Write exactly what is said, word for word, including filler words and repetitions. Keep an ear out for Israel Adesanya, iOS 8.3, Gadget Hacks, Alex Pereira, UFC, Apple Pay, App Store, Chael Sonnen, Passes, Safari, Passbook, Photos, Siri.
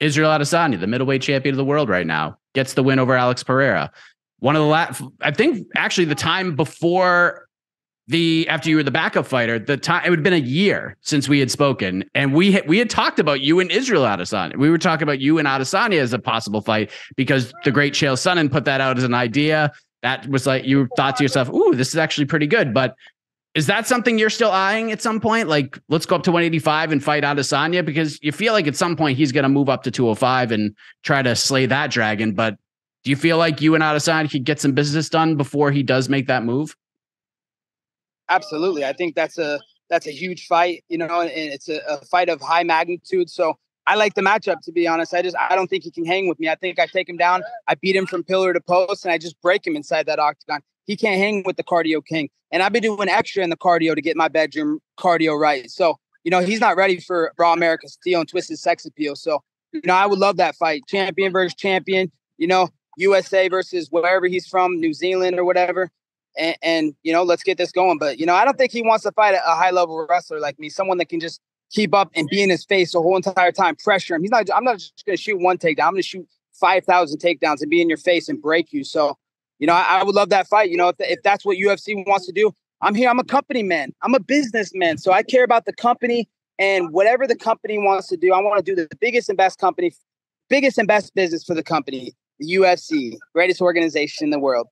Israel Adesanya, the middleweight champion of the world right now, gets the win over Alex Pereira. One of the last, I think actually the time before the, after you were the backup fighter, the time, it would have been a year since we had spoken, and we had, we had talked about you and Israel Adesanya. We were talking about you and Adesanya as a possible fight because the great Chael Sonnen put that out as an idea. That was like, you thought to yourself, ooh, this is actually pretty good. But is that something you're still eyeing at some point? Like, let's go up to one eighty-five and fight Adesanya, because you feel like at some point he's going to move up to two oh five and try to slay that dragon. But do you feel like you and Adesanya could get some business done before he does make that move? Absolutely. I think that's a, that's a huge fight, you know, and it's a, a fight of high magnitude. So I like the matchup, to be honest. I just, I don't think he can hang with me. I think I take him down, I beat him from pillar to post, and I just break him inside that octagon. He can't hang with the cardio king. And I've been doing extra in the cardio to get my bedroom cardio right. So, you know, he's not ready for Raw America Steel and Twisted Sex Appeal. So, you know, I would love that fight. Champion versus champion, you know, U S A versus wherever he's from, New Zealand or whatever. And, and, you know, let's get this going. But, you know, I don't think he wants to fight a, a high-level wrestler like me, someone that can just keep up and be in his face the whole entire time, pressure him. He's not, I'm not just going to shoot one takedown. I'm going to shoot five thousand takedowns and be in your face and break you. So, you know, I, I would love that fight. You know, if, the, if that's what U F C wants to do, I'm here. I'm a company man. I'm a businessman. So I care about the company, and whatever the company wants to do, I want to do the biggest and best company, biggest and best business for the company, the U F C, greatest organization in the world.